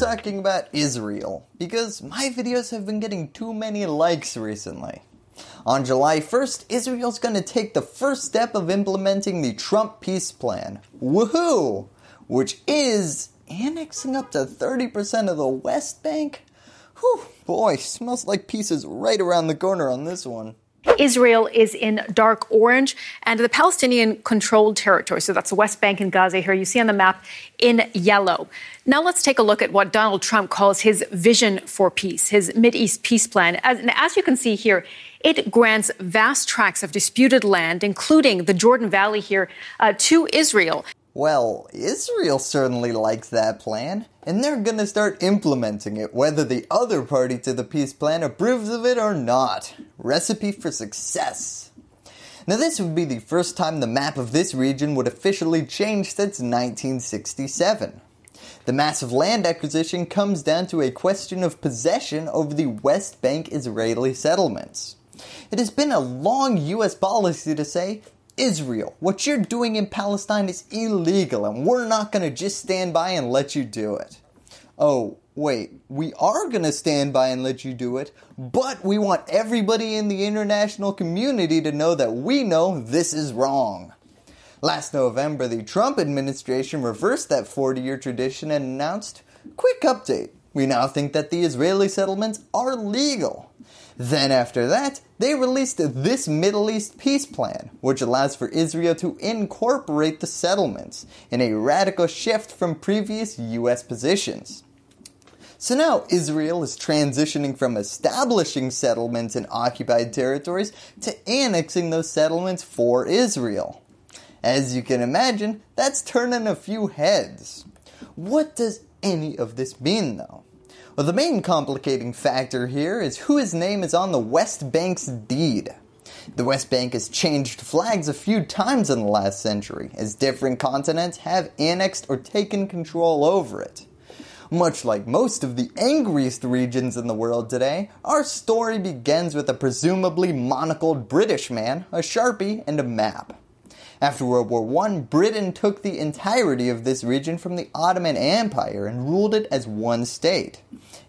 talking about Israel, because my videos have been getting too many likes recently. On July 1st, Israel's going to take the first step of implementing the Trump Peace Plan, woohoo! Which is annexing up to 30% of the West Bank? Whew, boy, smells like peace is right around the corner on this one. Israel is in dark orange, and the Palestinian-controlled territory, so that's the West Bank and Gaza here, you see on the map, in yellow. Now let's take a look at what Donald Trump calls his vision for peace, his Mideast peace plan. As you can see here, it grants vast tracts of disputed land, including the Jordan Valley here, to Israel. Well, Israel certainly likes that plan, and they're going to start implementing it whether the other party to the peace plan approves of it or not. Recipe for success. Now this would be the first time the map of this region would officially change since 1967. The massive land acquisition comes down to a question of possession over the West Bank Israeli settlements. It has been a long US policy to say, Israel, what you're doing in Palestine is illegal and we're not going to just stand by and let you do it. Oh, wait, we are going to stand by and let you do it, but we want everybody in the international community to know that we know this is wrong. Last November, the Trump administration reversed that 40-year tradition and announced, quick update, we now think that the Israeli settlements are legal. Then after that, they released this Middle East peace plan, which allows for Israel to incorporate the settlements in a radical shift from previous US positions. So now Israel is transitioning from establishing settlements in occupied territories to annexing those settlements for Israel. As you can imagine, that's turning a few heads. What does any of this mean though? Well, the main complicating factor here is whose name is on the West Bank's deed. The West Bank has changed flags a few times in the last century, as different continents have annexed or taken control over it. Much like most of the angriest regions in the world today, our story begins with a presumably monocled British man, a Sharpie, and a map. After World War I, Britain took the entirety of this region from the Ottoman Empire and ruled it as one state.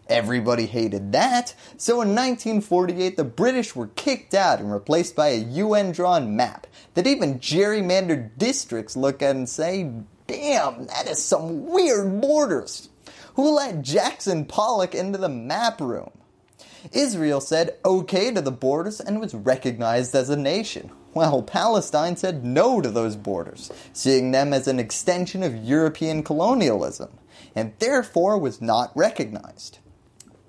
Everybody hated that, so in 1948 the British were kicked out and replaced by a UN-drawn map that even gerrymandered districts look at and say, damn, that is some weird borders. Who let Jackson Pollock into the map room? Israel said okay to the borders and was recognized as a nation. Well, Palestine said no to those borders, seeing them as an extension of European colonialism, and therefore was not recognized.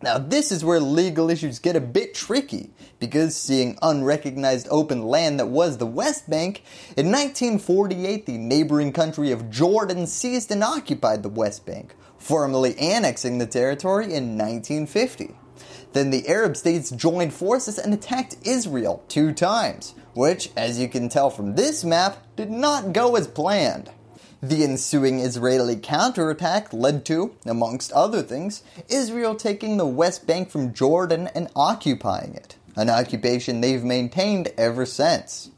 Now this is where legal issues get a bit tricky, because seeing unrecognized open land that was the West Bank, in 1948 the neighboring country of Jordan seized and occupied the West Bank, formally annexing the territory in 1950. Then the Arab states joined forces and attacked Israel 2 times, which, as you can tell from this map, did not go as planned. The ensuing Israeli counterattack led to, amongst other things, Israel taking the West Bank from Jordan and occupying it, an occupation they've maintained ever since.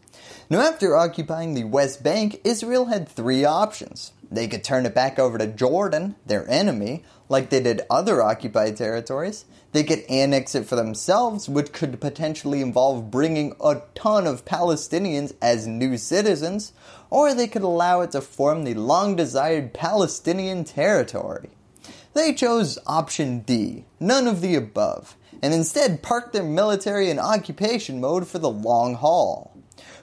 Now after occupying the West Bank, Israel had 3 options. They could turn it back over to Jordan, their enemy, like they did other occupied territories. They could annex it for themselves, which could potentially involve bringing a ton of Palestinians as new citizens, or they could allow it to form the long-desired Palestinian territory. They chose option D, none of the above, and instead parked their military in occupation mode for the long haul.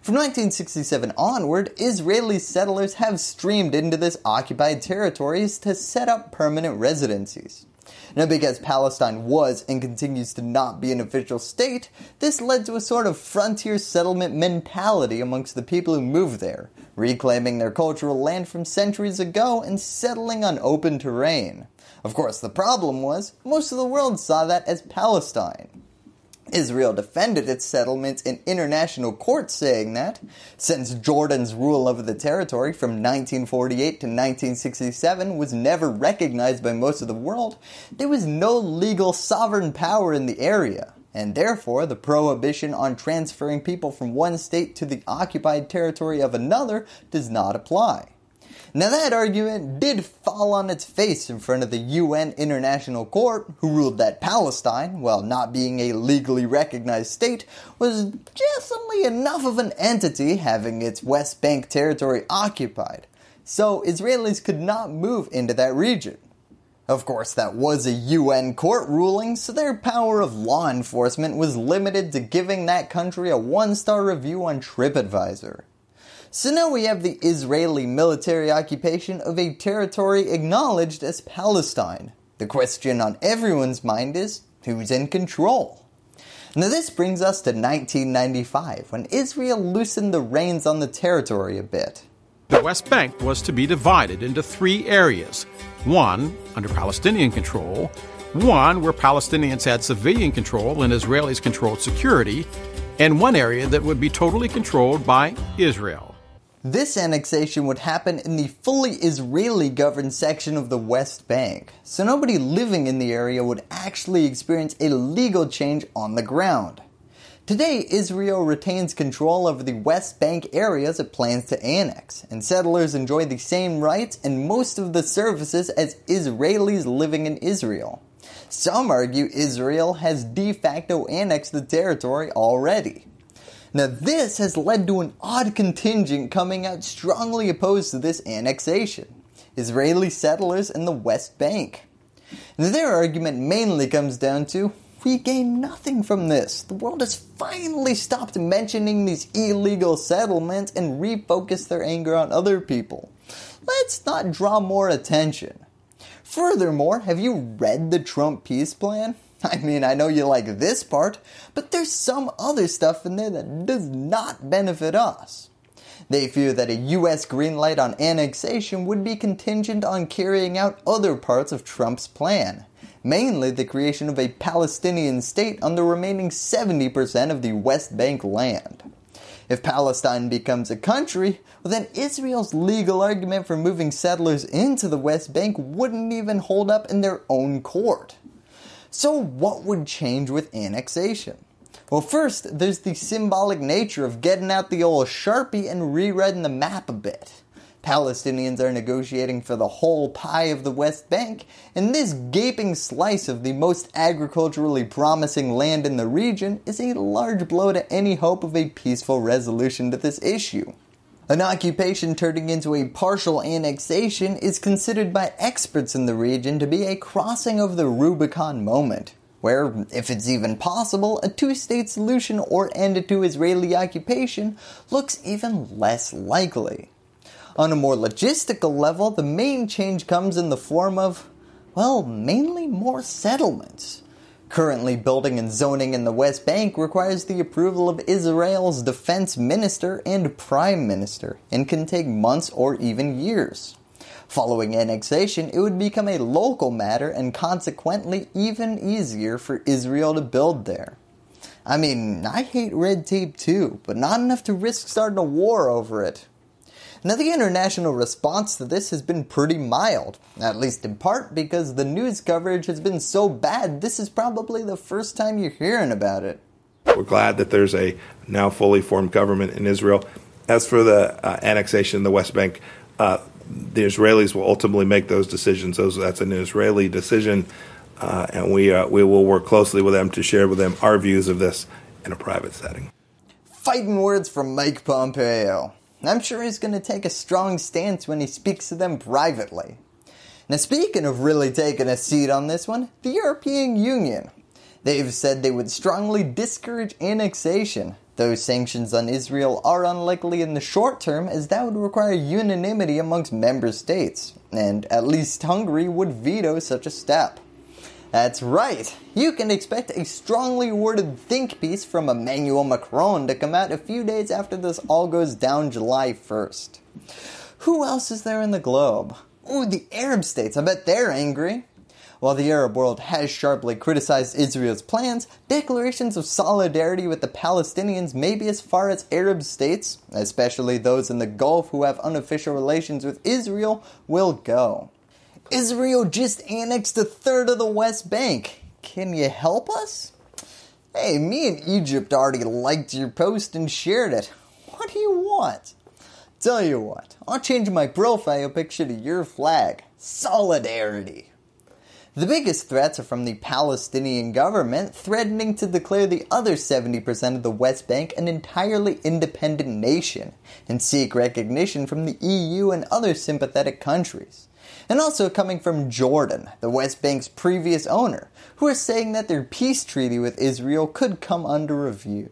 From 1967 onward, Israeli settlers have streamed into this occupied territories to set up permanent residencies. Now because Palestine was and continues to not be an official state, this led to a sort of frontier settlement mentality amongst the people who moved there, reclaiming their cultural land from centuries ago and settling on open terrain. Of course, the problem was, most of the world saw that as Palestine. Israel defended its settlements in international courts saying that, since Jordan's rule over the territory from 1948 to 1967 was never recognized by most of the world, there was no legal sovereign power in the area, and therefore the prohibition on transferring people from one state to the occupied territory of another does not apply. Now that argument did fall on its face in front of the UN International Court, who ruled that Palestine, while not being a legally recognized state, was just only enough of an entity having its West Bank territory occupied, so Israelis could not move into that region. Of course, that was a UN court ruling, so their power of law enforcement was limited to giving that country a 1-star review on TripAdvisor. So now we have the Israeli military occupation of a territory acknowledged as Palestine. The question on everyone's mind is, who's in control? Now this brings us to 1995, when Israel loosened the reins on the territory a bit. The West Bank was to be divided into 3 areas. One under Palestinian control, one where Palestinians had civilian control and Israelis controlled security, and one area that would be totally controlled by Israel. This annexation would happen in the fully Israeli-governed section of the West Bank, so nobody living in the area would actually experience a legal change on the ground. Today, Israel retains control over the West Bank areas it plans to annex, and settlers enjoy the same rights and most of the services as Israelis living in Israel. Some argue Israel has de facto annexed the territory already. Now this has led to an odd contingent coming out strongly opposed to this annexation: Israeli settlers in the West Bank. Now, their argument mainly comes down to, we gain nothing from this. The world has finally stopped mentioning these illegal settlements and refocused their anger on other people. Let's not draw more attention. Furthermore, have you read the Trump Peace Plan? I mean, I know you like this part, but there's some other stuff in there that does not benefit us. They fear that a US green light on annexation would be contingent on carrying out other parts of Trump's plan, mainly the creation of a Palestinian state on the remaining 70% of the West Bank land. If Palestine becomes a country, well then Israel's legal argument for moving settlers into the West Bank wouldn't even hold up in their own court. So what would change with annexation? Well, first, there's the symbolic nature of getting out the old Sharpie and rewriting the map a bit. Palestinians are negotiating for the whole pie of the West Bank, and this gaping slice of the most agriculturally promising land in the region is a large blow to any hope of a peaceful resolution to this issue. An occupation turning into a partial annexation is considered by experts in the region to be a crossing of the Rubicon moment, where, if it's even possible, a 2-state solution or end to Israeli occupation looks even less likely. On a more logistical level, the main change comes in the form of, well, mainly more settlements. Currently, building and zoning in the West Bank requires the approval of Israel's defense minister and prime minister, and can take months or even years. Following annexation, it would become a local matter and consequently even easier for Israel to build there. I mean, I hate red tape too, but not enough to risk starting a war over it. Now the international response to this has been pretty mild, at least in part because the news coverage has been so bad this is probably the first time you're hearing about it. We're glad that there's a now fully formed government in Israel. As for the annexation in the West Bank, the Israelis will ultimately make those decisions. That's an Israeli decision, and we will work closely with them to share with them our views of this in a private setting. Fighting words from Mike Pompeo. I'm sure he's going to take a strong stance when he speaks to them privately. Now speaking of really taking a seat on this one, the European Union. They've said they would strongly discourage annexation, though sanctions on Israel are unlikely in the short term as that would require unanimity amongst member states, and at least Hungary would veto such a step. That's right, you can expect a strongly worded think piece from Emmanuel Macron to come out a few days after this all goes down July 1st. Who else is there in the globe? Ooh, the Arab states, I bet they're angry. While the Arab world has sharply criticized Israel's plans, declarations of solidarity with the Palestinians may be as far as Arab states, especially those in the Gulf who have unofficial relations with Israel, will go. Israel just annexed a third of the West Bank. Can you help us? Hey, me and Egypt already liked your post and shared it. What do you want? Tell you what, I'll change my profile picture to your flag. Solidarity. The biggest threats are from the Palestinian government threatening to declare the other 70% of the West Bank an entirely independent nation and seek recognition from the EU and other sympathetic countries. And also coming from Jordan, the West Bank's previous owner, who are saying that their peace treaty with Israel could come under review.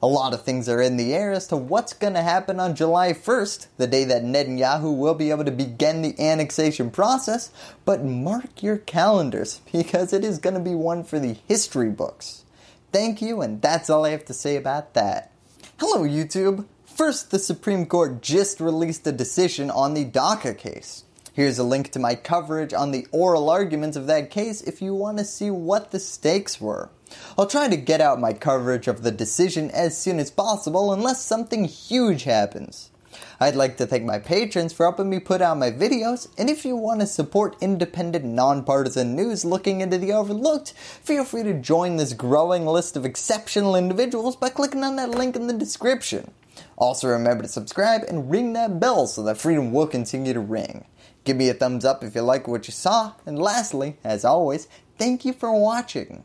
A lot of things are in the air as to what's going to happen on July 1st, the day that Netanyahu will be able to begin the annexation process, but mark your calendars because it is going to be one for the history books. Thank you, and that's all I have to say about that. Hello YouTube! First, the Supreme Court just released a decision on the DACA case. Here's a link to my coverage on the oral arguments of that case if you want to see what the stakes were. I'll try to get out my coverage of the decision as soon as possible unless something huge happens. I'd like to thank my patrons for helping me put out my videos, and if you want to support independent, nonpartisan news looking into the overlooked, feel free to join this growing list of exceptional individuals by clicking on that link in the description. Also remember to subscribe and ring that bell so that freedom will continue to ring. Give me a thumbs up if you like what you saw, and lastly, as always, thank you for watching.